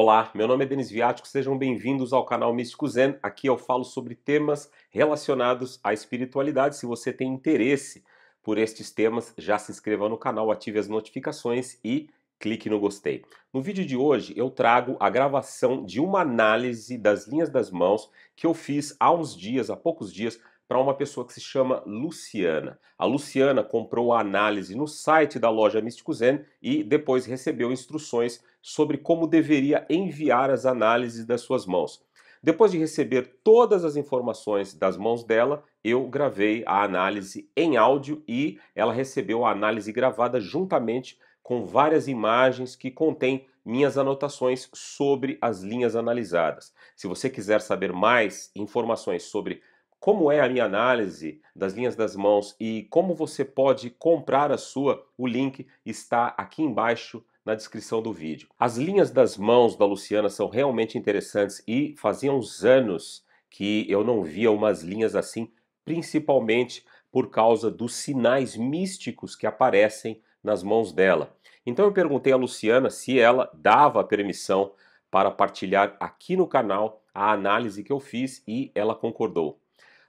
Olá, meu nome é Denis Viático, sejam bem-vindos ao canal Místico Zen. Aqui eu falo sobre temas relacionados à espiritualidade. Se você tem interesse por estes temas, já se inscreva no canal, ative as notificações e clique no gostei. No vídeo de hoje eu trago a gravação de uma análise das linhas das mãos que eu fiz há poucos dias, para uma pessoa que se chama Luciana. A Luciana comprou a análise no site da loja Místico Zen e depois recebeu instruções sobre como deveria enviar as análises das suas mãos. Depois de receber todas as informações das mãos dela, eu gravei a análise em áudio e ela recebeu a análise gravada juntamente com várias imagens que contém minhas anotações sobre as linhas analisadas. Se você quiser saber mais informações sobre como é a minha análise das linhas das mãos e como você pode comprar a sua, o link está aqui embaixo na descrição do vídeo. As linhas das mãos da Luciana são realmente interessantes e fazia uns anos que eu não via umas linhas assim, principalmente por causa dos sinais místicos que aparecem nas mãos dela. Então eu perguntei à Luciana se ela dava permissão para partilhar aqui no canal a análise que eu fiz e ela concordou.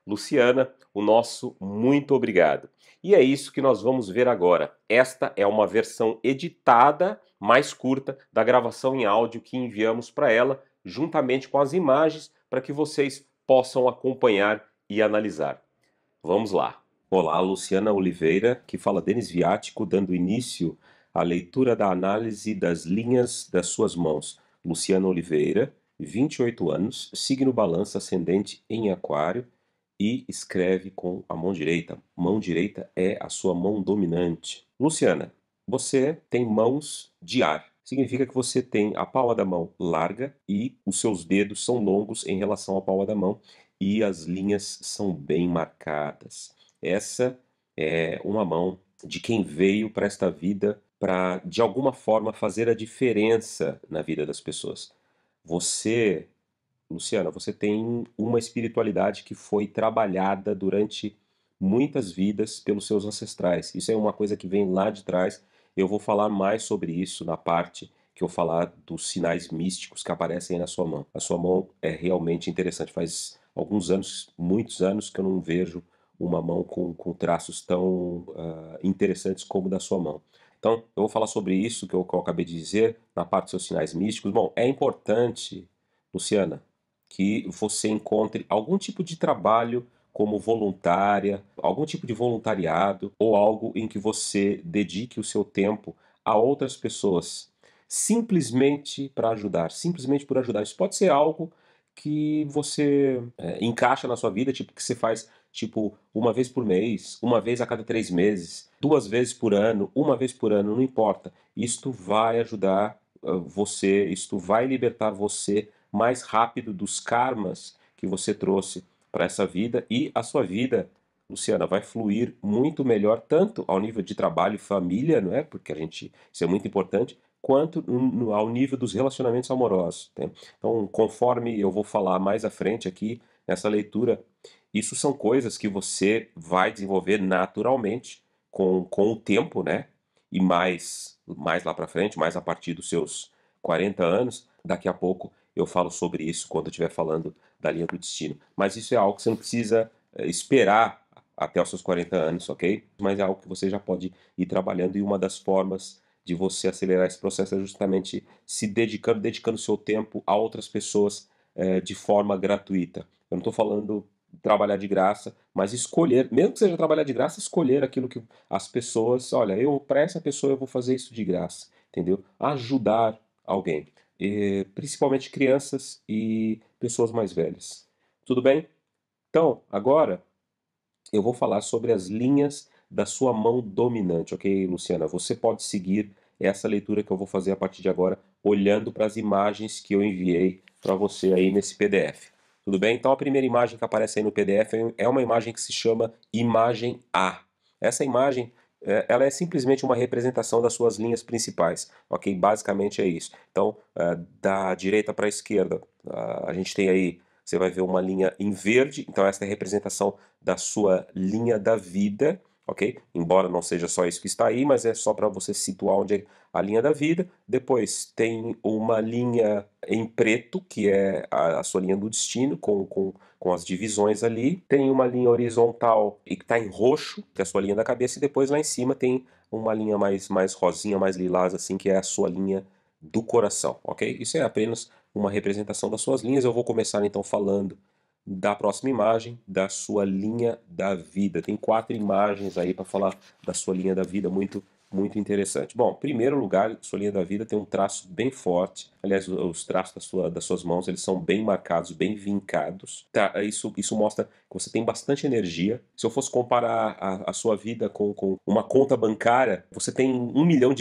Luciana, o nosso muito obrigado. E é isso que nós vamos ver agora. Esta é uma versão editada, mais curta, da gravação em áudio que enviamos para ela, juntamente com as imagens, para que vocês possam acompanhar e analisar. Vamos lá. Olá, Luciana Oliveira, que fala Denis Viático, dando início à leitura da análise das linhas das suas mãos. Luciana Oliveira, 28 anos, signo balança, ascendente em aquário, e escreve com a mão direita. Mão direita é a sua mão dominante. Luciana, você tem mãos de ar. Significa que você tem a palma da mão larga e os seus dedos são longos em relação à palma da mão e as linhas são bem marcadas. Essa é uma mão de quem veio para esta vida para, de alguma forma, fazer a diferença na vida das pessoas. Você, Luciana, você tem uma espiritualidade que foi trabalhada durante muitas vidas pelos seus ancestrais. Isso é uma coisa que vem lá de trás. Eu vou falar mais sobre isso na parte que eu falar dos sinais místicos que aparecem na sua mão. A sua mão é realmente interessante. Faz alguns anos, muitos anos, que eu não vejo uma mão com traços tão interessantes como da sua mão. Então, eu vou falar sobre isso que eu acabei de dizer na parte dos seus sinais místicos. Bom, é importante, Luciana, que você encontre algum tipo de trabalho como voluntária, algum tipo de voluntariado ou algo em que você dedique o seu tempo a outras pessoas, simplesmente para ajudar, simplesmente por ajudar. Isso pode ser algo que você encaixa na sua vida, tipo que você faz tipo uma vez por mês, uma vez a cada 3 meses, 2 vezes por ano, uma vez por ano, não importa. Isto vai ajudar você, isto vai libertar você mais rápido dos karmas que você trouxe para essa vida e a sua vida, Luciana, vai fluir muito melhor tanto ao nível de trabalho e família, não é? Porque isso é muito importante, quanto ao nível dos relacionamentos amorosos, tá? Então, conforme eu vou falar mais à frente aqui nessa leitura, isso são coisas que você vai desenvolver naturalmente com o tempo, né? E mais lá para frente, mais a partir dos seus 40 anos, daqui a pouco eu falo sobre isso quando eu estiver falando da linha do destino. Mas isso é algo que você não precisa esperar até os seus 40 anos, ok? Mas é algo que você já pode ir trabalhando e uma das formas de você acelerar esse processo é justamente se dedicando seu tempo a outras pessoas de forma gratuita. Eu não estou falando trabalhar de graça, mas escolher, mesmo que seja trabalhar de graça, escolher aquilo que as pessoas, olha, para essa pessoa eu vou fazer isso de graça, entendeu? Ajudar alguém. E principalmente crianças e pessoas mais velhas. Tudo bem? Então, agora eu vou falar sobre as linhas da sua mão dominante, ok, Luciana? Você pode seguir essa leitura que eu vou fazer a partir de agora, olhando para as imagens que eu enviei para você aí nesse PDF. Tudo bem? Então, a primeira imagem que aparece aí no PDF é uma imagem que se chama Imagem A. Essa imagem, ela é simplesmente uma representação das suas linhas principais, ok? Basicamente é isso. Então, da direita para a esquerda, a gente tem aí, você vai ver uma linha em verde, então essa é a representação da sua linha da vida, ok? Embora não seja só isso que está aí, mas é só para você situar onde é a linha da vida. Depois tem uma linha em preto, que é a sua linha do destino, com as divisões ali. Tem uma linha horizontal e que está em roxo, que é a sua linha da cabeça, e depois lá em cima tem uma linha mais rosinha, mais lilás, assim, que é a sua linha do coração, ok? Isso é apenas uma representação das suas linhas. Eu vou começar então falando da próxima imagem, da sua linha da vida. Tem 4 imagens aí para falar da sua linha da vida, muito interessante. Bom, em primeiro lugar, sua linha da vida tem um traço bem forte. Aliás, os traços das suas mãos, eles são bem marcados, bem vincados. Tá, isso mostra que você tem bastante energia. Se eu fosse comparar a sua vida com uma conta bancária, você tem $1 milhão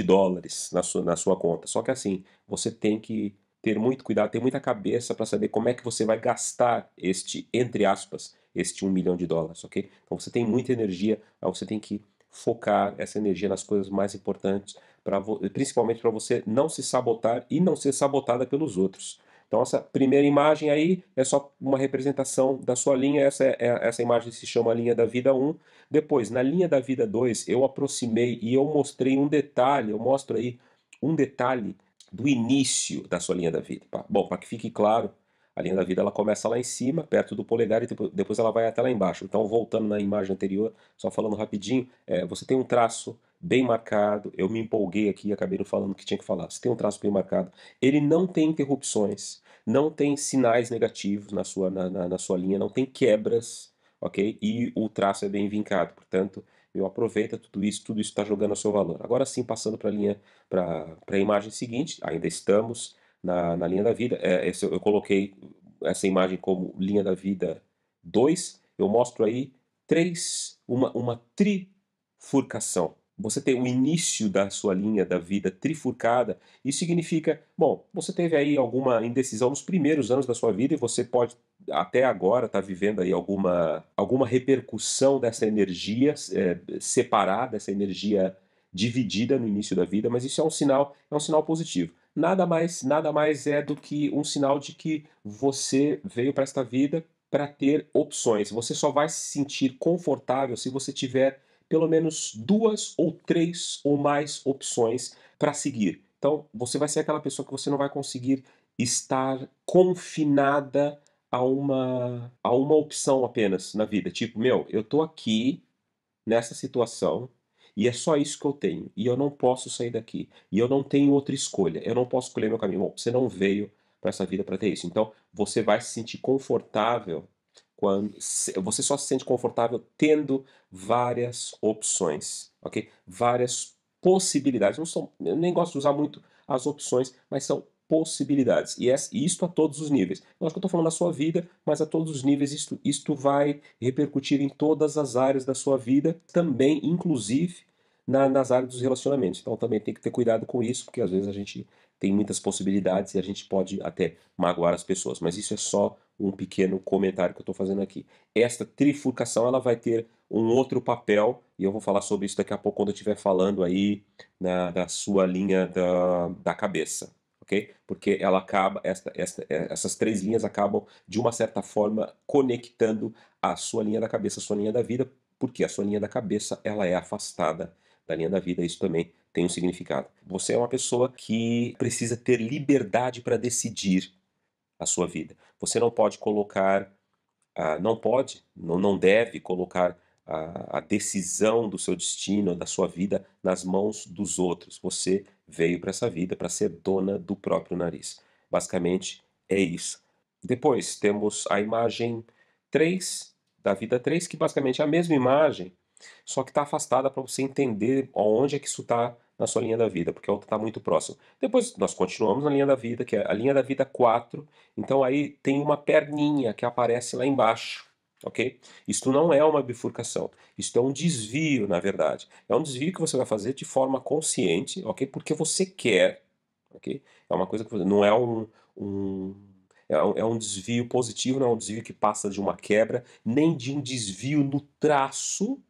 na sua conta. Só que assim, você tem que ter muito cuidado, ter muita cabeça para saber como é que você vai gastar entre aspas, este $1 milhão, ok? Então você tem muita energia, você tem que focar essa energia nas coisas mais importantes, principalmente para você não se sabotar e não ser sabotada pelos outros. Então essa primeira imagem aí é só uma representação da sua linha. Essa imagem se chama linha da vida 1. Depois, na linha da vida 2, eu aproximei e eu mostrei um detalhe, eu mostro aí um detalhe do início da sua linha da vida. Bom, para que fique claro, a linha da vida ela começa lá em cima, perto do polegar, e depois ela vai até lá embaixo. Então, voltando na imagem anterior, só falando rapidinho, você tem um traço bem marcado. Eu me empolguei aqui e acabei não falando o que tinha que falar. Você tem um traço bem marcado. Ele não tem interrupções, não tem sinais negativos na sua linha, não tem quebras, ok? E o traço é bem vincado, portanto, aproveita tudo isso está jogando a seu valor. Agora sim, passando para a imagem seguinte, ainda estamos na linha da vida. Eu coloquei essa imagem como linha da vida 2, eu mostro aí uma trifurcação. Você tem o início da sua linha da vida trifurcada. Isso significa, bom, você teve aí alguma indecisão nos primeiros anos da sua vida e você pode até agora estar vivendo aí alguma repercussão dessa energia separada, essa energia dividida no início da vida, mas isso é um sinal positivo. Nada mais é do que um sinal de que você veio para esta vida para ter opções. Você só vai se sentir confortável se você tiver pelo menos 2 ou 3 ou mais opções para seguir. Então, você vai ser aquela pessoa que você não vai conseguir estar confinada a uma opção apenas na vida. Tipo, meu, eu tô aqui nessa situação e é só isso que eu tenho. E eu não posso sair daqui. E eu não tenho outra escolha. Eu não posso escolher meu caminho. Bom, você não veio para essa vida para ter isso. Então, você vai se sentir confortável. Você só se sente confortável tendo várias opções, ok? Várias possibilidades. Eu nem gosto de usar muito as opções, mas são possibilidades. E isto a todos os níveis. Lógico que eu estou falando da sua vida, mas a todos os níveis isto vai repercutir em todas as áreas da sua vida, também, inclusive, nas áreas dos relacionamentos. Então também tem que ter cuidado com isso, porque às vezes a gente tem muitas possibilidades e a gente pode até magoar as pessoas, mas isso é só um pequeno comentário que eu estou fazendo aqui. Esta trifurcação ela vai ter um outro papel, e eu vou falar sobre isso daqui a pouco quando eu estiver falando aí da sua linha da cabeça, ok? Porque ela acaba, essas 3 linhas acabam de uma certa forma conectando a sua linha da cabeça, a sua linha da vida, porque a sua linha da cabeça ela é afastada da linha da vida. Isso também tem um significado. Você é uma pessoa que precisa ter liberdade para decidir a sua vida. Você não pode colocar, não deve colocar a decisão do seu destino, da sua vida, nas mãos dos outros. Você veio para essa vida para ser dona do próprio nariz. Basicamente é isso. Depois temos a imagem 3, da vida 3, que basicamente é a mesma imagem, só que está afastada para você entender onde é que isso está na sua linha da vida, porque a outra está muito próxima. Depois nós continuamos na linha da vida, que é a linha da vida 4. Então aí tem uma perninha que aparece lá embaixo, ok? Isto não é uma bifurcação, isto é um desvio, na verdade. É um desvio que você vai fazer de forma consciente, ok? Porque você quer, ok? É uma coisa que não é um desvio positivo, não é um desvio que passa de uma quebra, nem de um desvio no traço,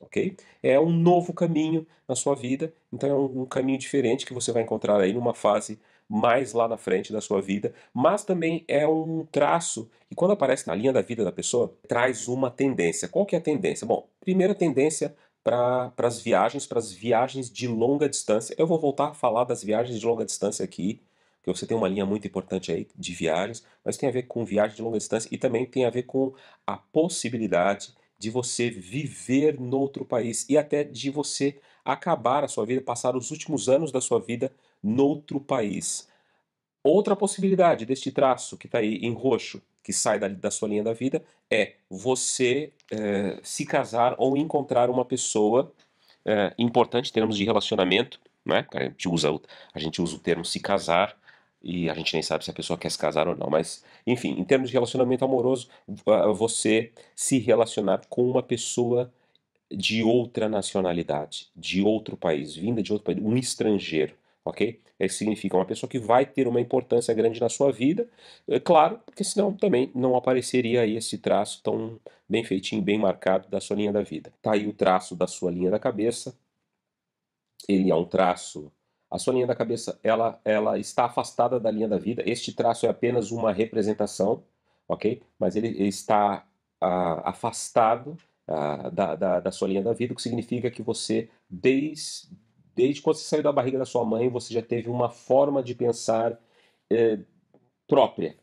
ok? É um novo caminho na sua vida, então é um caminho diferente que você vai encontrar aí numa fase mais lá na frente da sua vida, mas também é um traço que quando aparece na linha da vida da pessoa, traz uma tendência. Qual que é a tendência? Bom, primeira tendência para as viagens de longa distância. Eu vou voltar a falar das viagens de longa distância aqui, porque você tem uma linha muito importante aí de viagens, mas tem a ver com viagem de longa distância e também tem a ver com a possibilidade de você viver noutro país e até de você acabar a sua vida, passar os últimos anos da sua vida noutro país. Outra possibilidade deste traço que está aí em roxo, que sai da sua linha da vida, é você se casar ou encontrar uma pessoa importante em termos de relacionamento, né? A gente usa o termo se casar e a gente nem sabe se a pessoa quer se casar ou não, mas enfim, em termos de relacionamento amoroso, você se relacionar com uma pessoa de outra nacionalidade, de outro país, vinda de outro país, um estrangeiro, ok? Isso significa uma pessoa que vai ter uma importância grande na sua vida, é claro, porque senão também não apareceria aí esse traço tão bem feitinho, bem marcado da sua linha da vida. Tá aí o traço da sua linha da cabeça, ele é um traço... A sua linha da cabeça, ela está afastada da linha da vida, este traço é apenas uma representação, ok? Mas ele está afastado da sua linha da vida, o que significa que você, desde quando você saiu da barriga da sua mãe, você já teve uma forma de pensar própria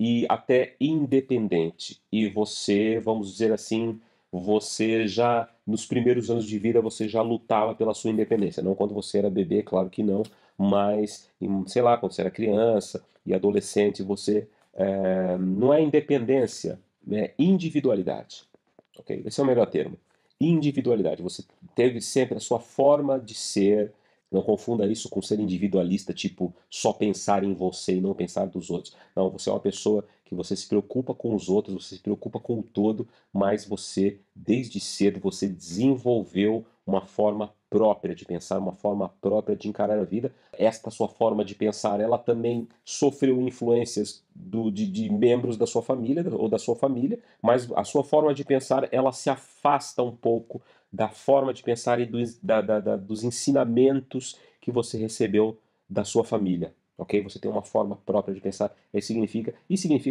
e até independente. E você, vamos dizer assim, você já, nos primeiros anos de vida, você já lutava pela sua independência. Não quando você era bebê, claro que não, mas, sei lá, quando você era criança e adolescente, você não é independência, é individualidade. Okay? Esse é o melhor termo. Individualidade, você teve sempre a sua forma de ser, não confunda isso com ser individualista, tipo só pensar em você e não pensar dos outros. Não, você é uma pessoa que você se preocupa com os outros, você se preocupa com o todo, mas você, desde cedo, você desenvolveu uma forma própria de pensar, uma forma própria de encarar a vida. Esta sua forma de pensar, ela também sofreu influências de membros da sua família ou da sua família, mas a sua forma de pensar, ela se afasta um pouco da forma de pensar e dos ensinamentos que você recebeu da sua família, ok? Você tem uma forma própria de pensar, isso significa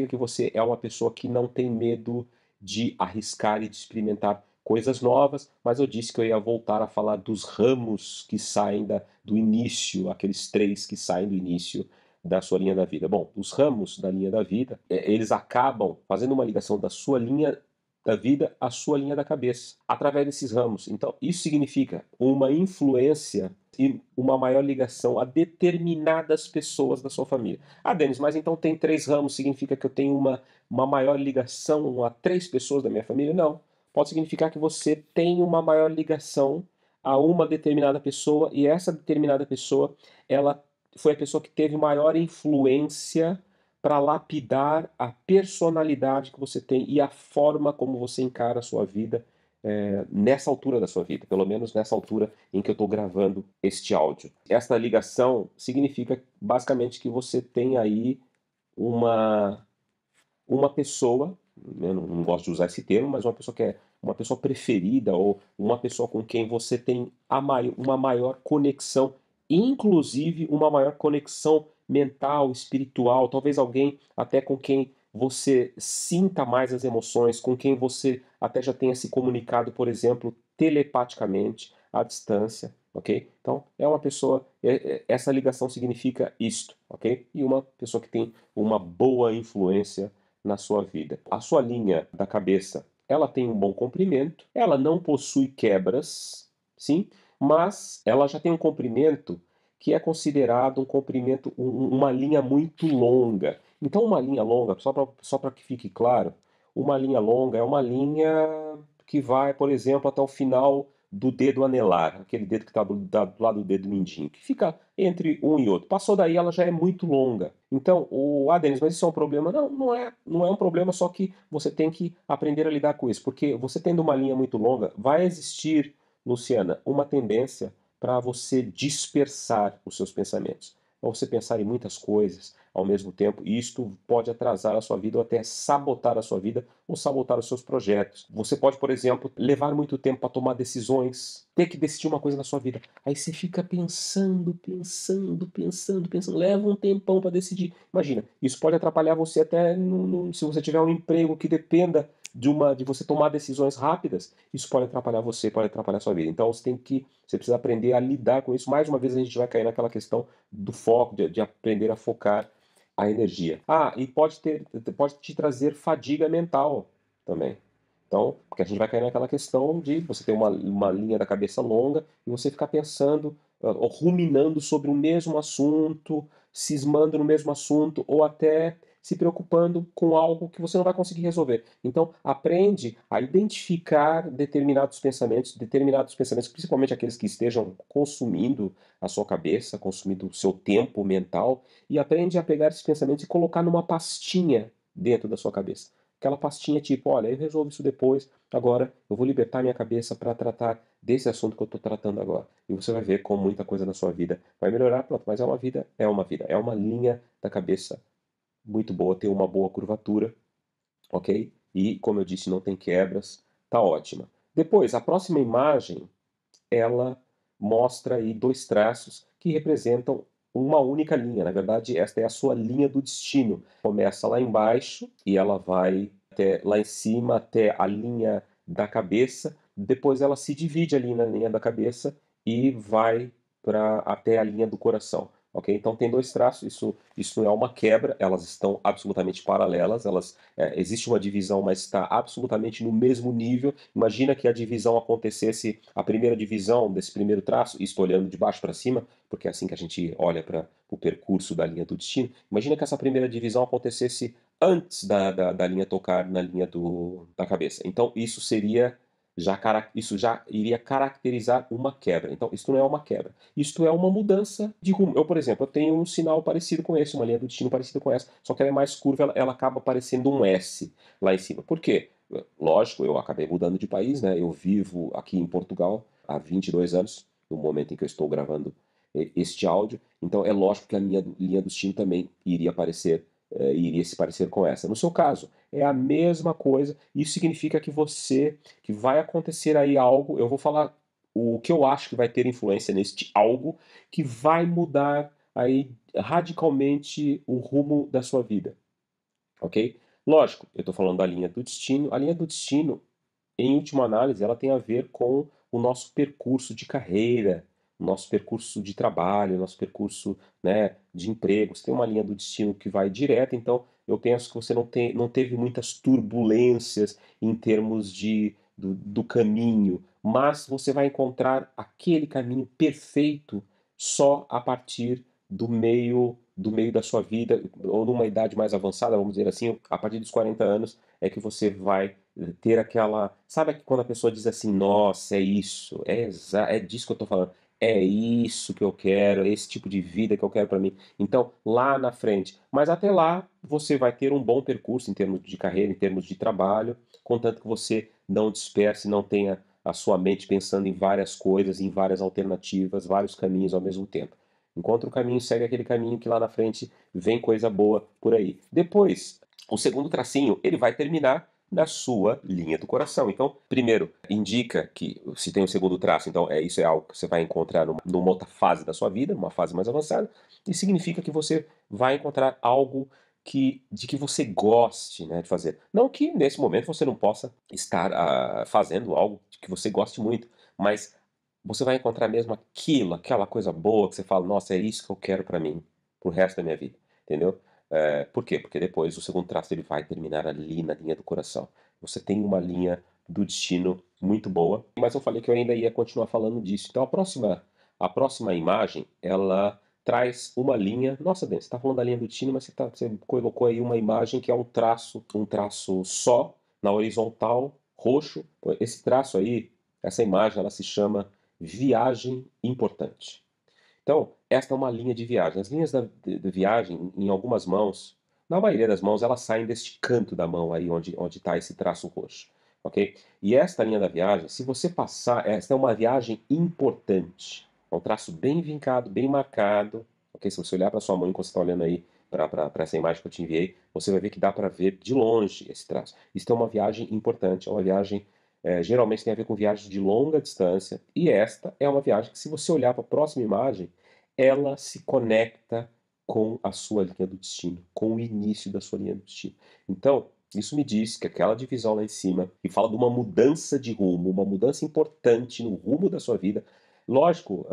que você é uma pessoa que não tem medo de arriscar e de experimentar coisas novas, mas eu disse que eu ia voltar a falar dos ramos que saem do início, aqueles três que saem do início da sua linha da vida. Bom, os ramos da linha da vida, eles acabam fazendo uma ligação da sua linha da vida à sua linha da cabeça, através desses ramos. Então, isso significa uma influência e uma maior ligação a determinadas pessoas da sua família. Ah, Denis, mas então tem três ramos, significa que eu tenho uma maior ligação a três pessoas da minha família? Não. Pode significar que você tem uma maior ligação a uma determinada pessoa e essa determinada pessoa, ela foi a pessoa que teve maior influência para lapidar a personalidade que você tem e a forma como você encara a sua vida nessa altura da sua vida, pelo menos nessa altura em que eu estou gravando este áudio. Esta ligação significa basicamente que você tem aí uma pessoa... Eu não gosto de usar esse termo, mas uma pessoa que é uma pessoa preferida ou uma pessoa com quem você tem uma maior conexão, inclusive uma maior conexão mental, espiritual, talvez alguém até com quem você sinta mais as emoções, com quem você até já tenha se comunicado, por exemplo, telepaticamente, à distância, ok? Então, é uma pessoa, essa ligação significa isto, ok? E uma pessoa que tem uma boa influência na sua vida. A sua linha da cabeça, ela tem um bom comprimento, ela não possui quebras, sim, mas ela já tem um comprimento que é considerado um comprimento, uma linha muito longa. Então uma linha longa, só para que fique claro, uma linha longa é uma linha que vai, por exemplo, até o final do dedo anelar, aquele dedo que está do lado do dedo mindinho, que fica entre um e outro. Passou daí, ela já é muito longa. Então, Denis, mas isso é um problema? Não, não é um problema, só que você tem que aprender a lidar com isso, porque você tendo uma linha muito longa, vai existir, Luciana, uma tendência para você dispersar os seus pensamentos. Ou você pensar em muitas coisas ao mesmo tempo, e isto pode atrasar a sua vida ou até sabotar a sua vida ou sabotar os seus projetos. Você pode, por exemplo, levar muito tempo para tomar decisões, ter que decidir uma coisa na sua vida. Aí você fica pensando. Leva um tempão para decidir. Imagina, isso pode atrapalhar você até se você tiver um emprego que dependa de você tomar decisões rápidas. Isso pode atrapalhar você, pode atrapalhar a sua vida. Então você precisa aprender a lidar com isso. Mais uma vez a gente vai cair naquela questão do foco, de aprender a focar a energia. Ah, e pode te trazer fadiga mental também. Então, porque a gente vai cair naquela questão de você ter uma linha da cabeça longa e você ficar pensando, ou ruminando sobre o mesmo assunto, cismando no mesmo assunto, ou até se preocupando com algo que você não vai conseguir resolver. Então, aprende a identificar determinados pensamentos, principalmente aqueles que estejam consumindo a sua cabeça, consumindo o seu tempo mental, e aprende a pegar esses pensamentos e colocar numa pastinha dentro da sua cabeça. Aquela pastinha tipo, olha, eu resolvo isso depois, agora eu vou libertar minha cabeça para tratar desse assunto que eu estou tratando agora. E você vai ver como muita coisa na sua vida vai melhorar, pronto, mas é uma linha da cabeça muito boa, tem uma boa curvatura, ok? E, como eu disse, não tem quebras, tá ótima. Depois, a próxima imagem, ela mostra aí dois traços que representam uma única linha. Na verdade, esta é a sua linha do destino. Começa lá embaixo e ela vai até lá em cima, até a linha da cabeça. Depois ela se divide ali na linha da cabeça e vai até a linha do coração. Okay? Então tem dois traços, isso não é uma quebra, elas estão absolutamente paralelas, existe uma divisão, mas está absolutamente no mesmo nível. Imagina que a divisão acontecesse, a primeira divisão desse primeiro traço, estou olhando de baixo para cima, porque é assim que a gente olha para o percurso da linha do destino. Imagina que essa primeira divisão acontecesse antes da linha tocar na linha da cabeça. Então isso seria... isso já iria caracterizar uma quebra. Então, isto não é uma quebra. Isto é uma mudança de rumo. Eu, por exemplo, eu tenho um sinal parecido com esse, uma linha do destino parecida com essa, só que ela é mais curva, ela acaba parecendo um S lá em cima. Por quê? Lógico, eu acabei mudando de país, né? Eu vivo aqui em Portugal há 22 anos, no momento em que eu estou gravando este áudio. Então, é lógico que a minha linha do destino também iria se parecer com essa. No seu caso, é a mesma coisa. Isso significa que vai acontecer aí algo, eu vou falar o que eu acho que vai ter influência neste algo, que vai mudar aí radicalmente o rumo da sua vida. Ok? Lógico, eu estou falando da linha do destino. A linha do destino, em última análise, ela tem a ver com o nosso percurso de carreira, nosso percurso de trabalho, nosso percurso, né, de emprego. Você tem uma linha do destino que vai direta, então eu penso que você não teve muitas turbulências em termos do caminho, mas você vai encontrar aquele caminho perfeito só a partir do meio da sua vida, ou numa idade mais avançada, vamos dizer assim, a partir dos 40 anos é que você vai ter aquela... Sabe quando a pessoa diz assim, nossa, é isso, é disso que eu estou falando. É isso que eu quero, esse tipo de vida que eu quero para mim. Então, lá na frente. Mas até lá, você vai ter um bom percurso em termos de carreira, em termos de trabalho, contanto que você não disperse, não tenha a sua mente pensando em várias coisas, em várias alternativas, vários caminhos ao mesmo tempo. Encontra o caminho, segue aquele caminho que lá na frente vem coisa boa por aí. Depois, o segundo tracinho, ele vai terminar na sua linha do coração. Então, primeiro, indica que se tem um segundo traço, então isso é algo que você vai encontrar numa outra fase da sua vida, numa fase mais avançada, e significa que você vai encontrar algo de que você goste, né, de fazer. Não que nesse momento você não possa estar fazendo algo que você goste muito, mas você vai encontrar mesmo aquela coisa boa que você fala, nossa, é isso que eu quero para mim, pro resto da minha vida, entendeu? Por quê? Porque depois o segundo traço ele vai terminar ali na linha do coração. Você tem uma linha do destino muito boa, mas eu falei que eu ainda ia continuar falando disso. Então a próxima imagem, ela traz uma linha... Nossa, Denis, você está falando da linha do destino, mas você colocou aí uma imagem que é um traço só, na horizontal, roxo. Esse traço aí, essa imagem, ela se chama Viagem Importante. Então, esta é uma linha de viagem. As linhas de viagem, em algumas mãos, na maioria das mãos, elas saem deste canto da mão aí, onde está esse traço roxo, ok? E esta linha da viagem, se você passar, esta é uma viagem importante. É um traço bem vincado, bem marcado, ok? Se você olhar para sua mão, enquanto você está olhando aí para essa imagem que eu te enviei, você vai ver que dá para ver de longe esse traço. Isto é uma viagem importante, é uma viagem geralmente tem a ver com viagens de longa distância, e esta é uma viagem que, se você olhar para a próxima imagem, ela se conecta com a sua linha do destino, com o início da sua linha do destino. Então, isso me diz que aquela divisão lá em cima, que fala de uma mudança de rumo, uma mudança importante no rumo da sua vida. Lógico,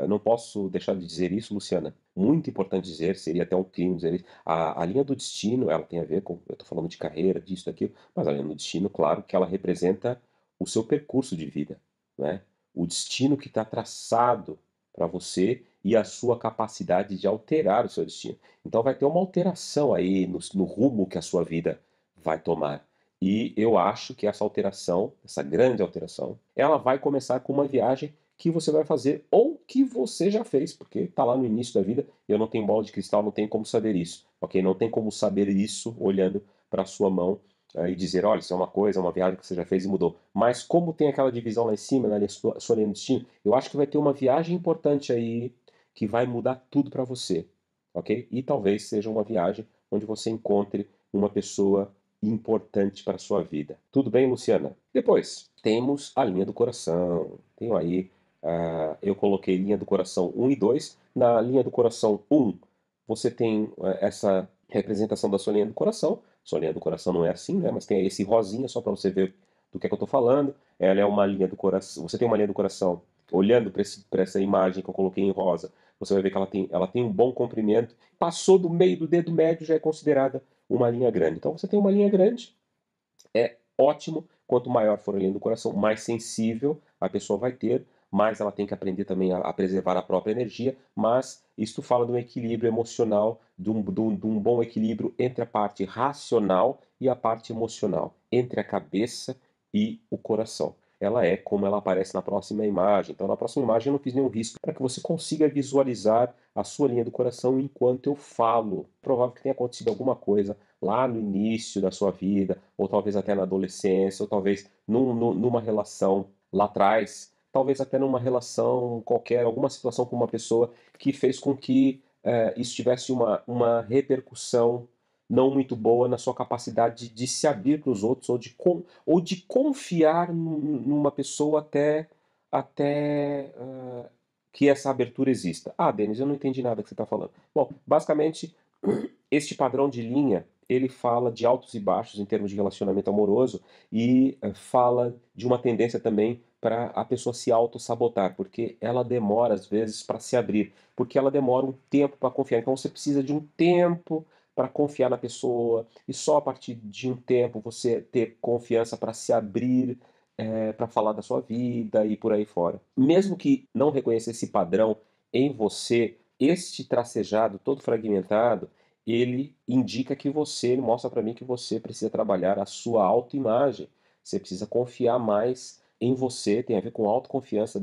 eu não posso deixar de dizer isso, Luciana. Muito importante dizer, seria até um crime dizer isso. A linha do destino, ela tem a ver com... Eu estou falando de carreira, disso, daquilo. Mas a linha do destino, claro, que ela representa o seu percurso de vida, né? O destino que está traçado para você e a sua capacidade de alterar o seu destino. Então vai ter uma alteração aí no rumo que a sua vida vai tomar. E eu acho que essa alteração, essa grande alteração, ela vai começar com uma viagem que você vai fazer ou que você já fez, porque está lá no início da vida, e eu não tenho bola de cristal, não tenho como saber isso, ok? Não tem como saber isso olhando para a sua mão e dizer, olha, isso é uma coisa, é uma viagem que você já fez e mudou. Mas como tem aquela divisão lá em cima, na sua linha do destino, eu acho que vai ter uma viagem importante aí que vai mudar tudo para você, ok? E talvez seja uma viagem onde você encontre uma pessoa importante para a sua vida. Tudo bem, Luciana? Depois, temos a linha do coração. Tenho aí... eu coloquei linha do coração 1 e 2. Na linha do coração 1, você tem essa representação da sua linha do coração. Sua linha do coração não é assim, né? Mas tem esse rosinha só para você ver do que eu estou falando. Ela é uma linha do coração. Você tem uma linha do coração, olhando para essa imagem que eu coloquei em rosa, você vai ver que ela tem um bom comprimento. Passou do meio do dedo médio, já é considerada uma linha grande. Então você tem uma linha grande, é ótimo. Quanto maior for a linha do coração, mais sensível a pessoa vai ter, mas ela tem que aprender também a preservar a própria energia, mas isto fala de um equilíbrio emocional, de um bom equilíbrio entre a parte racional e a parte emocional, entre a cabeça e o coração. Ela é como ela aparece na próxima imagem. Então, na próxima imagem eu não fiz nenhum risco para que você consiga visualizar a sua linha do coração enquanto eu falo. Provável que tenha acontecido alguma coisa lá no início da sua vida, ou talvez até na adolescência, ou talvez numa relação lá atrás, talvez até numa relação qualquer, alguma situação com uma pessoa que fez com que isso tivesse uma repercussão não muito boa na sua capacidade de se abrir para os outros, ou de confiar numa pessoa até que essa abertura exista. Ah, Denis, eu não entendi nada que você está falando. Bom, basicamente, este padrão de linha, ele fala de altos e baixos em termos de relacionamento amoroso e fala de uma tendência também para a pessoa se auto-sabotar, porque ela demora, às vezes, para se abrir, porque ela demora um tempo para confiar. Então você precisa de um tempo para confiar na pessoa, e só a partir de um tempo você ter confiança para se abrir, para falar da sua vida e por aí fora. Mesmo que não reconheça esse padrão em você, este tracejado todo fragmentado, ele indica que você, ele mostra para mim que você precisa trabalhar a sua autoimagem, você precisa confiar mais em você, tem a ver com autoconfiança,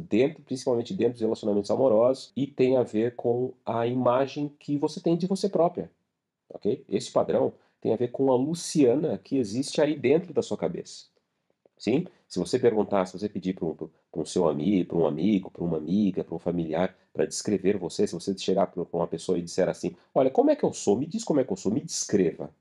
principalmente dentro dos relacionamentos amorosos, e tem a ver com a imagem que você tem de você própria, ok? Esse padrão tem a ver com a Luciana que existe aí dentro da sua cabeça. Sim? Se você perguntar, se você pedir para um seu amigo, para um amigo, para uma amiga, para um familiar, para descrever você, se você chegar para uma pessoa e disser assim, olha, como é que eu sou? Me diz como é que eu sou, me descreva,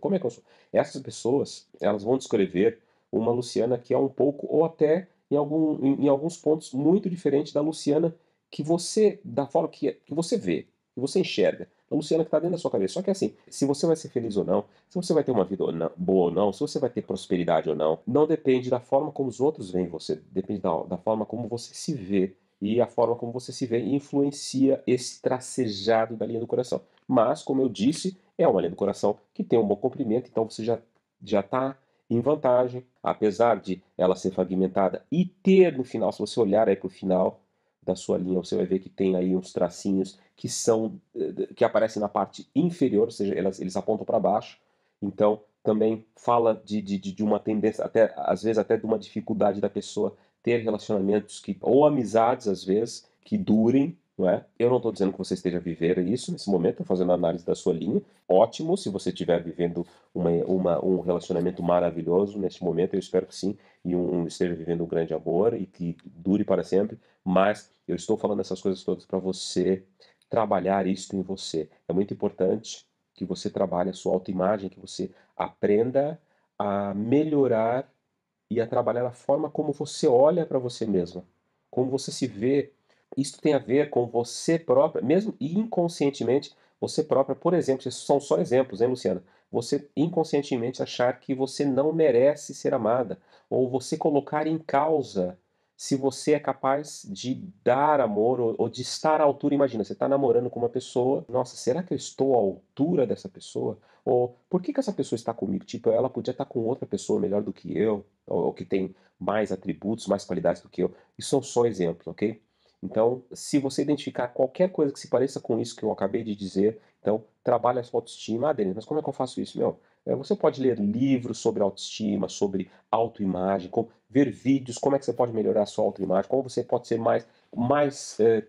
como é que eu sou? Essas pessoas, elas vão descrever uma Luciana que é um pouco, ou até em alguns pontos, muito diferente da Luciana que você, da forma que você vê, que você enxerga, a Luciana que está dentro da sua cabeça. Só que assim, se você vai ser feliz ou não, se você vai ter uma vida boa ou não, se você vai ter prosperidade ou não, não depende da forma como os outros veem você, depende da forma como você se vê, e a forma como você se vê influencia esse tracejado da linha do coração. Mas, como eu disse, é uma linha do coração que tem um bom comprimento, então você já está em vantagem, apesar de ela ser fragmentada e ter no final, se você olhar aí para o final da sua linha, você vai ver que tem aí uns tracinhos que aparecem na parte inferior, ou seja, eles apontam para baixo. Então também fala de uma tendência, até às vezes até de uma dificuldade da pessoa ter relacionamentos ou amizades às vezes que durem, não é? Eu não estou dizendo que você esteja vivendo isso nesse momento, estou fazendo análise da sua linha. Ótimo, se você estiver vivendo um relacionamento maravilhoso neste momento, eu espero que sim, e esteja vivendo um grande amor e que dure para sempre, mas eu estou falando essas coisas todas para você trabalhar isso em você. É muito importante que você trabalhe a sua autoimagem, que você aprenda a melhorar e a trabalhar a forma como você olha para você mesma, como você se vê. Isso tem a ver com você própria, mesmo inconscientemente, você própria, por exemplo, esses são só exemplos, hein, Luciana? Você inconscientemente achar que você não merece ser amada, ou você colocar em causa se você é capaz de dar amor ou de estar à altura. Imagina, você está namorando com uma pessoa, nossa, será que eu estou à altura dessa pessoa? Ou por que essa pessoa está comigo? Tipo, ela podia estar com outra pessoa melhor do que eu, ou que tem mais atributos, mais qualidades do que eu. Isso são só exemplos, ok? Então, se você identificar qualquer coisa que se pareça com isso que eu acabei de dizer, então, trabalha a sua autoestima. Ah, Denis, mas como é que eu faço isso? Meu, você pode ler livros sobre autoestima, sobre autoimagem, ver vídeos, como é que você pode melhorar a sua autoimagem, como você pode ser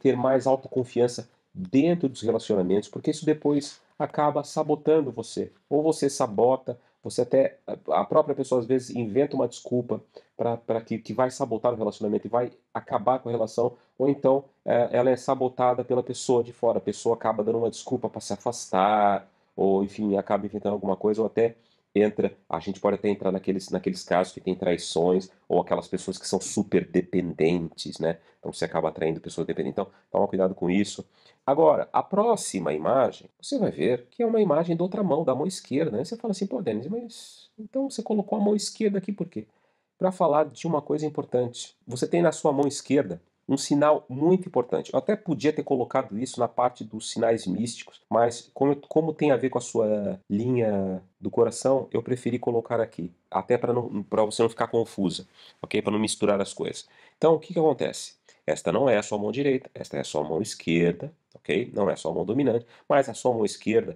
ter mais autoconfiança dentro dos relacionamentos, porque isso depois acaba sabotando você. Ou você sabota, você até, a própria pessoa às vezes inventa uma desculpa para que vai sabotar o relacionamento e vai acabar com a relação, ou então ela é sabotada pela pessoa de fora, a pessoa acaba dando uma desculpa para se afastar, ou enfim, acaba inventando alguma coisa, ou até entra, a gente pode até entrar naqueles casos que tem traições, ou aquelas pessoas que são super dependentes, né? Então você acaba atraindo pessoas dependentes, então toma cuidado com isso. Agora, a próxima imagem, você vai ver que é uma imagem da outra mão, da mão esquerda, né? Você fala assim, pô, Denis, mas então você colocou a mão esquerda aqui por quê? Para falar de uma coisa importante. Você tem na sua mão esquerda um sinal muito importante. Eu até podia ter colocado isso na parte dos sinais místicos, mas como tem a ver com a sua linha do coração, eu preferi colocar aqui, até para você não ficar confusa, ok? Para não misturar as coisas. Então, o que acontece? Esta não é a sua mão direita, esta é a sua mão esquerda, ok? Não é a sua mão dominante, mas a sua mão esquerda,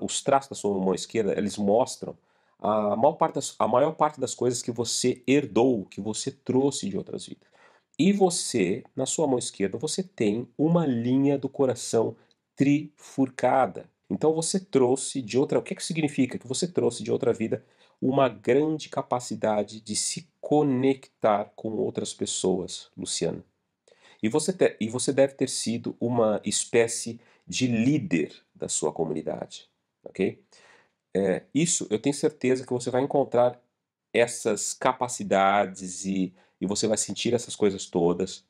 os traços da sua mão esquerda, eles mostram a maior parte das coisas que você herdou, que você trouxe de outras vidas. E você, na sua mão esquerda, você tem uma linha do coração trifurcada. Então você trouxe de outra... O que significa? Que você trouxe de outra vida uma grande capacidade de se conectar com outras pessoas, Luciana. E você deve ter sido uma espécie de líder da sua comunidade, ok? Isso, eu tenho certeza que você vai encontrar essas capacidades e você vai sentir essas coisas todas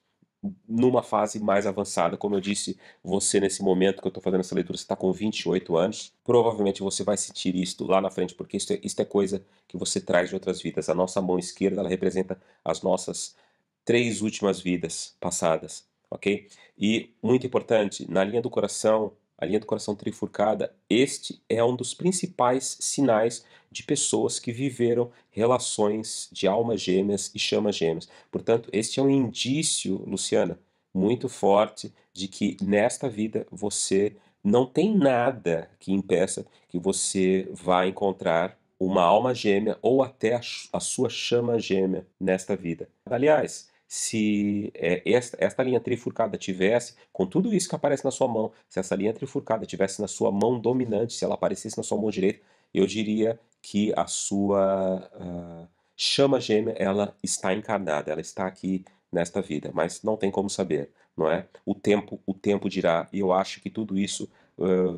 numa fase mais avançada. Como eu disse, você nesse momento que eu estou fazendo essa leitura, você está com 28 anos, provavelmente você vai sentir isso lá na frente, porque isso é coisa que você traz de outras vidas. A nossa mão esquerda, ela representa as nossas 3 últimas vidas passadas, ok? E, muito importante, na linha do coração, a linha do coração trifurcada, este é um dos principais sinais de pessoas que viveram relações de almas gêmeas e chamas gêmeas. Portanto, este é um indício, Luciana, muito forte de que nesta vida você não tem nada que impeça que você vá encontrar uma alma gêmea ou até a sua chama gêmea nesta vida. Aliás, se esta linha trifurcada tivesse, com tudo isso que aparece na sua mão, se essa linha trifurcada tivesse na sua mão dominante, se ela aparecesse na sua mão direita, eu diria que a sua chama gêmea, ela está encarnada, ela está aqui nesta vida, mas não tem como saber, não é? O tempo dirá, e eu acho que tudo isso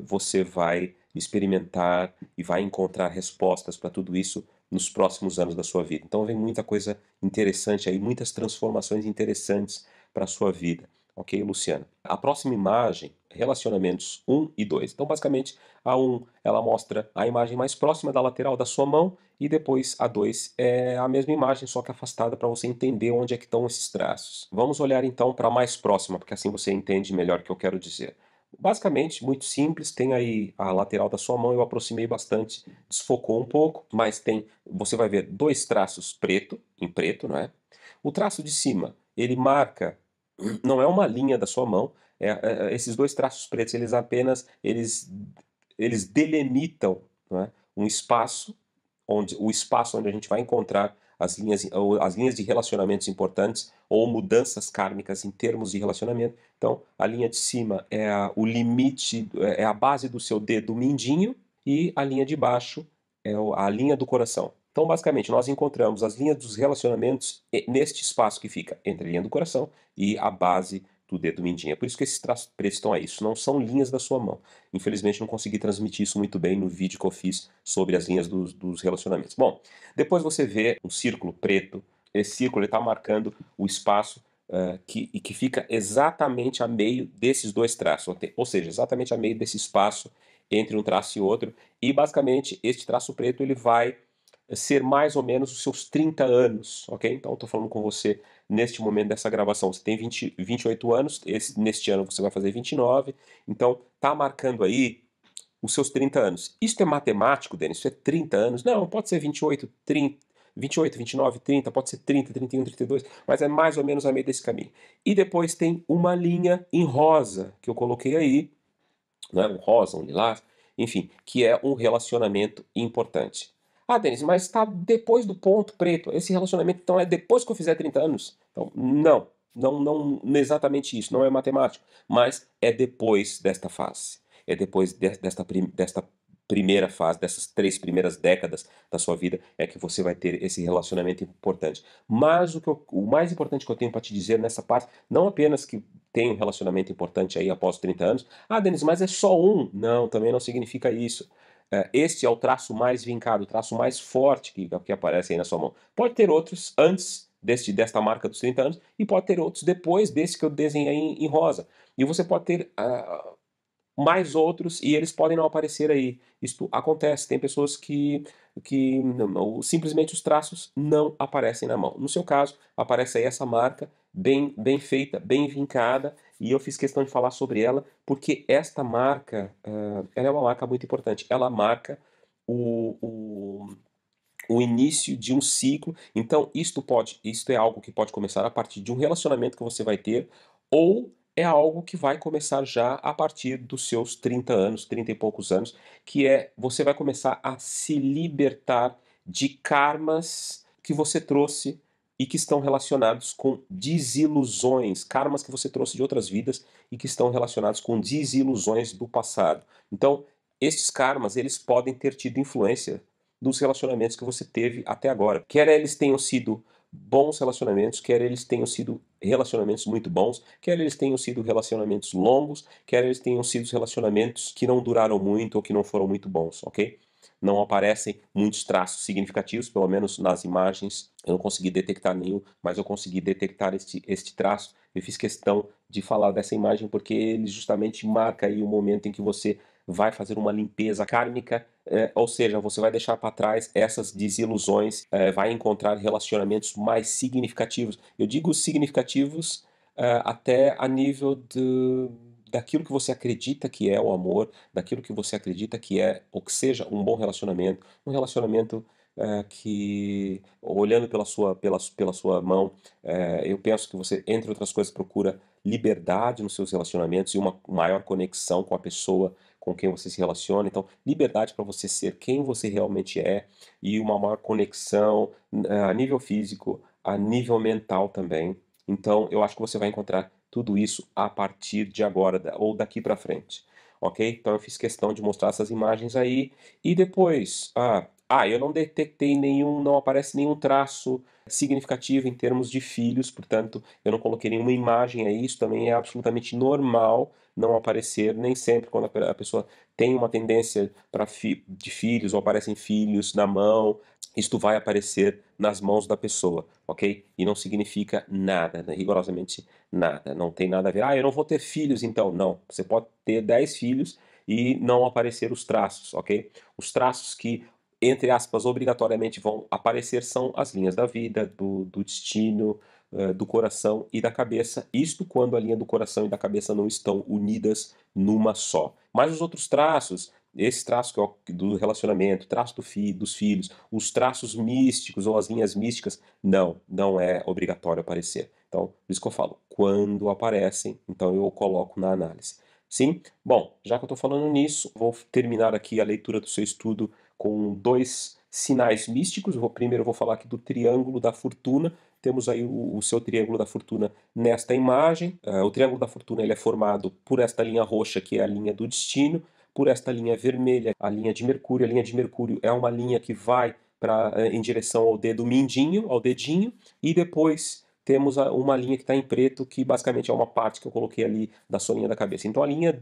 você vai experimentar e vai encontrar respostas para tudo isso nos próximos anos da sua vida. Então vem muita coisa interessante aí, muitas transformações interessantes para a sua vida. Ok, Luciana? A próxima imagem, relacionamentos 1 e 2. Então basicamente a 1, ela mostra a imagem mais próxima da lateral da sua mão e depois a 2 é a mesma imagem, só que afastada para você entender onde é que estão esses traços. Vamos olhar então para a mais próxima, porque assim você entende melhor o que eu quero dizer. Basicamente, muito simples, tem aí a lateral da sua mão, eu aproximei bastante, desfocou um pouco, mas tem, você vai ver 2 traços em preto, não é? O traço de cima, ele marca, não é uma linha da sua mão, esses 2 traços pretos, eles delimitam, não é? O espaço onde a gente vai encontrar as linhas de relacionamentos importantes ou mudanças kármicas em termos de relacionamento. Então, a linha de cima é o limite, é a base do seu dedo mindinho, e a linha de baixo é a linha do coração. Então, basicamente, nós encontramos as linhas dos relacionamentos neste espaço que fica entre a linha do coração e a base do dedo mindinho. É por isso que esses traços pretos estão aí. Isso não são linhas da sua mão. Infelizmente não consegui transmitir isso muito bem no vídeo que eu fiz sobre as linhas dos relacionamentos. Bom, depois você vê um círculo preto. Esse círculo está marcando o espaço que fica exatamente a meio desses dois traços. Ou seja, exatamente a meio desse espaço entre um traço e outro. E basicamente este traço preto ele vai ser mais ou menos os seus 30 anos, ok? Então eu estou falando com você neste momento dessa gravação. Você tem 28 anos, neste ano você vai fazer 29, então está marcando aí os seus 30 anos. Isso é matemático, Denis? Isso é 30 anos? Não, pode ser 28, 30, 28, 29, 30, pode ser 30, 31, 32, mas é mais ou menos a meio desse caminho. E depois tem uma linha em rosa, que eu coloquei aí, né? Um rosa, um lilás, enfim, que é um relacionamento importante. Ah, Denis, mas está depois do ponto preto. Esse relacionamento, então, é depois que eu fizer 30 anos? Então, não é exatamente isso. Não é matemático. Mas é depois desta fase. É depois desta primeira fase, dessas 3 primeiras décadas da sua vida, é que você vai ter esse relacionamento importante. Mas o mais importante que eu tenho para te dizer nessa parte, não apenas que tem um relacionamento importante aí após 30 anos. Ah, Denis, mas é só um. Não, também não significa isso. Este é o traço mais vincado, o traço mais forte que aparece aí na sua mão. Pode ter outros antes desta marca dos 30 anos e pode ter outros depois desse que eu desenhei em rosa. E você pode ter mais outros e eles podem não aparecer aí. Isto acontece, tem pessoas que simplesmente os traços não aparecem na mão. No seu caso, aparece aí essa marca bem feita, bem vincada. E eu fiz questão de falar sobre ela, porque esta marca, ela é uma marca muito importante. Ela marca o início de um ciclo. Então, isto é algo que pode começar a partir de um relacionamento que você vai ter, ou é algo que vai começar já a partir dos seus 30 anos, 30 e poucos anos, que é você vai começar a se libertar de karmas que você trouxe, e que estão relacionados com desilusões, karmas que você trouxe de outras vidas e que estão relacionados com desilusões do passado. Então, esses karmas, eles podem ter tido influência nos relacionamentos que você teve até agora. Quer eles tenham sido bons relacionamentos, quer eles tenham sido relacionamentos muito bons, quer eles tenham sido relacionamentos longos, quer eles tenham sido relacionamentos que não duraram muito ou que não foram muito bons, ok? Não aparecem muitos traços significativos, pelo menos nas imagens. Eu não consegui detectar nenhum, mas eu consegui detectar este traço. Eu fiz questão de falar dessa imagem porque ele justamente marca aí o momento em que você vai fazer uma limpeza kármica, ou seja, você vai deixar para trás essas desilusões, vai encontrar relacionamentos mais significativos. Eu digo significativos até a nível de... daquilo que você acredita que é o amor, daquilo que você acredita que é, ou que seja, um bom relacionamento, um relacionamento que, olhando pela sua mão, eu penso que você, entre outras coisas, procura liberdade nos seus relacionamentos e uma maior conexão com a pessoa com quem você se relaciona. Então, liberdade para você ser quem você realmente é e uma maior conexão a nível físico, a nível mental também. Então, eu acho que você vai encontrar tudo isso a partir de agora, ou daqui para frente, ok? Então eu fiz questão de mostrar essas imagens aí, e depois, eu não detectei nenhum, não aparece nenhum traço significativo em termos de filhos, portanto, eu não coloquei nenhuma imagem aí, isso também é absolutamente normal não aparecer, nem sempre quando a pessoa tem uma tendência de filhos, ou aparecem filhos na mão, isto vai aparecer nas mãos da pessoa, ok? E não significa nada, né? Rigorosamente nada, não tem nada a ver. Ah, eu não vou ter filhos então, não. Você pode ter 10 filhos e não aparecer os traços, ok? Os traços que, entre aspas, obrigatoriamente vão aparecer são as linhas da vida, do destino, do coração e da cabeça. Isto quando a linha do coração e da cabeça não estão unidas numa só. Mas os outros traços... Esse traço do relacionamento, traço dos filhos, os traços místicos ou as linhas místicas, não é obrigatório aparecer. Então, por isso que eu falo, quando aparecem, então eu coloco na análise. Sim? Bom, já que eu estou falando nisso, vou terminar aqui a leitura do seu estudo com 2 sinais místicos. Primeiro eu vou falar aqui do triângulo da fortuna. Temos aí o seu triângulo da fortuna nesta imagem. O triângulo da fortuna ele é formado por esta linha roxa, que é a linha do destino, por esta linha vermelha, a linha de Mercúrio. A linha de Mercúrio é uma linha que vai em direção ao dedo mindinho, ao dedinho, e depois temos uma linha que está em preto, que basicamente é uma parte que eu coloquei ali da sua linha da cabeça. Então a linha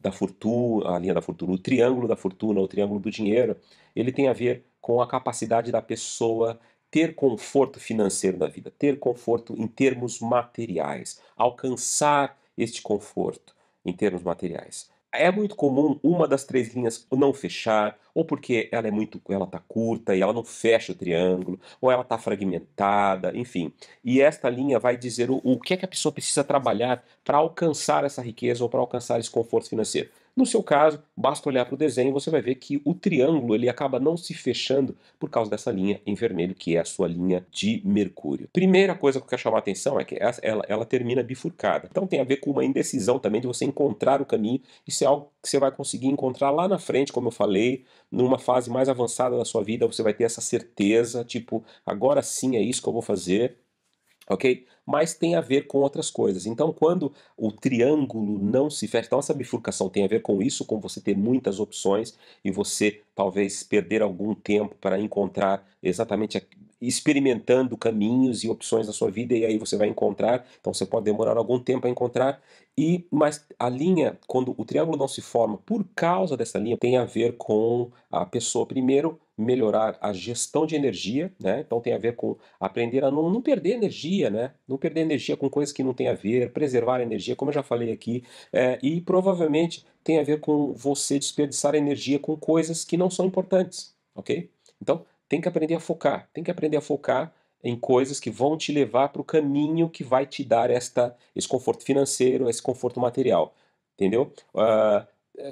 da fortuna, o triângulo da fortuna, o triângulo do dinheiro, ele tem a ver com a capacidade da pessoa ter conforto financeiro na vida, ter conforto em termos materiais, alcançar este conforto em termos materiais. É muito comum uma das três linhas não fechar, ou porque ela está curta e ela não fecha o triângulo, ou ela está fragmentada, enfim. E esta linha vai dizer o que é que a pessoa precisa trabalhar para alcançar essa riqueza ou para alcançar esse conforto financeiro. No seu caso, basta olhar para o desenho e você vai ver que o triângulo ele acaba não se fechando por causa dessa linha em vermelho, que é a sua linha de Mercúrio. Primeira coisa que eu quero chamar a atenção é que ela termina bifurcada. Então tem a ver com uma indecisão também de você encontrar o caminho. Isso é algo que você vai conseguir encontrar lá na frente, como eu falei, numa fase mais avançada da sua vida. Você vai ter essa certeza, tipo, agora sim é isso que eu vou fazer. Ok? Mas tem a ver com outras coisas. Então, quando o triângulo não se fecha, então essa bifurcação tem a ver com isso, com você ter muitas opções e você talvez perder algum tempo para encontrar exatamente, experimentando caminhos e opções da sua vida, e aí você vai encontrar. Então você pode demorar algum tempo a encontrar. Mas a linha, quando o triângulo não se forma por causa dessa linha, tem a ver com a pessoa primeiro melhorar a gestão de energia, né? Então tem a ver com aprender a não perder energia, né? Não perder energia com coisas que não tem a ver, preservar a energia, como eu já falei aqui, e provavelmente tem a ver com você desperdiçar energia com coisas que não são importantes, ok? Então tem que aprender a focar, tem que aprender a focar em coisas que vão te levar para o caminho que vai te dar esse conforto financeiro, esse conforto material, entendeu?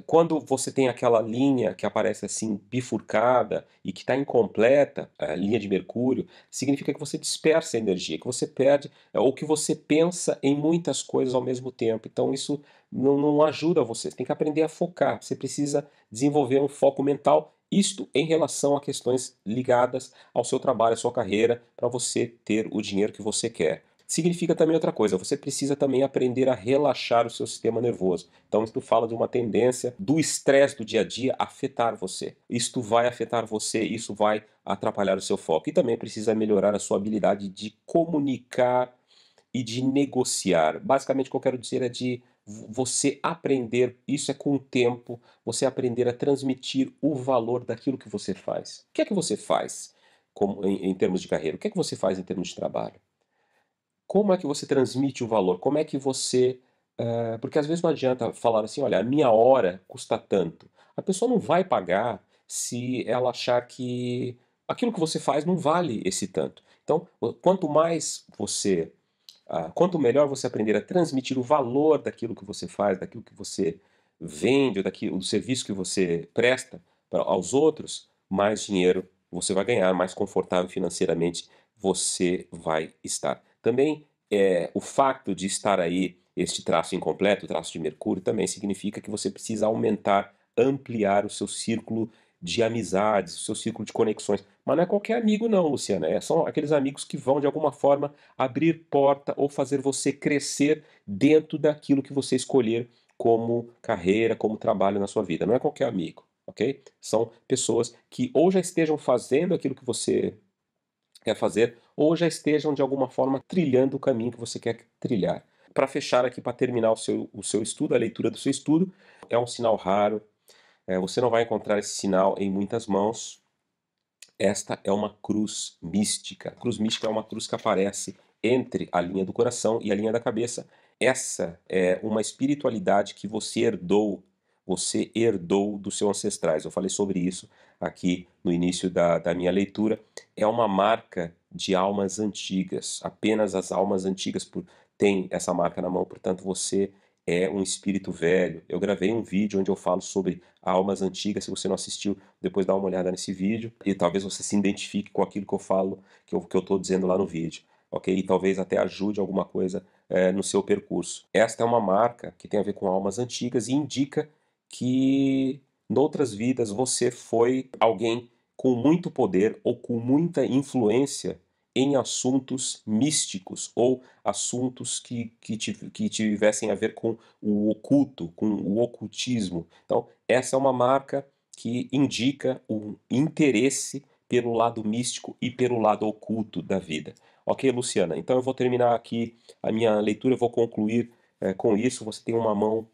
Quando você tem aquela linha que aparece assim bifurcada e que está incompleta, a linha de Mercúrio, significa que você dispersa energia, que você perde, ou que você pensa em muitas coisas ao mesmo tempo. Então isso não ajuda você, você tem que aprender a focar, você precisa desenvolver um foco mental, isto em relação a questões ligadas ao seu trabalho, à sua carreira, para você ter o dinheiro que você quer. Significa também outra coisa, você precisa também aprender a relaxar o seu sistema nervoso. Então isto fala de uma tendência do estresse do dia a dia afetar você. Isto vai afetar você, isso vai atrapalhar o seu foco. E também precisa melhorar a sua habilidade de comunicar e de negociar. Basicamente o que eu quero dizer é de você aprender, isso é com o tempo, você aprender a transmitir o valor daquilo que você faz. O que é que você faz em termos de carreira? O que é que você faz em termos de trabalho? Como é que você transmite o valor? Como é que você... porque às vezes não adianta falar assim, olha, a minha hora custa tanto. A pessoa não vai pagar se ela achar que aquilo que você faz não vale esse tanto. Então, quanto mais você... quanto melhor você aprender a transmitir o valor daquilo que você faz, daquilo que você vende, ou do serviço que você presta aos outros, mais dinheiro você vai ganhar, mais confortável financeiramente você vai estar. Também o fato de estar aí, este traço incompleto, o traço de Mercúrio, também significa que você precisa aumentar, ampliar o seu círculo de amizades, o seu círculo de conexões. Mas não é qualquer amigo não, Luciana. São aqueles amigos que vão, de alguma forma, abrir porta ou fazer você crescer dentro daquilo que você escolher como carreira, como trabalho na sua vida. Não é qualquer amigo, ok? São pessoas que ou já estejam fazendo aquilo que você quer fazer, ou já estejam, de alguma forma, trilhando o caminho que você quer trilhar. Para fechar aqui, para terminar o seu estudo, a leitura do seu estudo, é um sinal raro. Você não vai encontrar esse sinal em muitas mãos. Esta é uma cruz mística. A cruz mística é uma cruz que aparece entre a linha do coração e a linha da cabeça. Essa é uma espiritualidade que você herdou dos seus ancestrais. Eu falei sobre isso aqui no início da minha leitura. É uma marca de almas antigas. Apenas as almas antigas têm essa marca na mão, portanto você... é um espírito velho. Eu gravei um vídeo onde eu falo sobre almas antigas. Se você não assistiu, depois dá uma olhada nesse vídeo. E talvez você se identifique com aquilo que eu falo, que eu estou dizendo lá no vídeo. Ok? E talvez até ajude alguma coisa no seu percurso. Esta é uma marca que tem a ver com almas antigas e indica que, noutras vidas, você foi alguém com muito poder ou com muita influência em assuntos místicos ou assuntos que tivessem a ver com o oculto, com o ocultismo. Então, essa é uma marca que indica o interesse pelo lado místico e pelo lado oculto da vida. Ok, Luciana? Então eu vou terminar aqui a minha leitura, eu vou concluir com isso. Você tem uma mão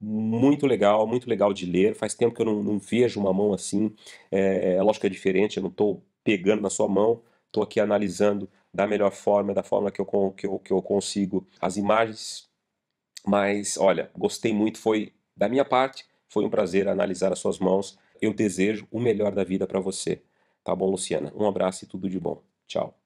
muito legal de ler. Faz tempo que eu não vejo uma mão assim. É lógico que é diferente, eu não estou pegando na sua mão, estou aqui analisando da melhor forma, da forma que eu consigo as imagens. Mas, olha, gostei muito, foi da minha parte, foi um prazer analisar as suas mãos. Eu desejo o melhor da vida para você. Tá bom, Luciana? Um abraço e tudo de bom. Tchau.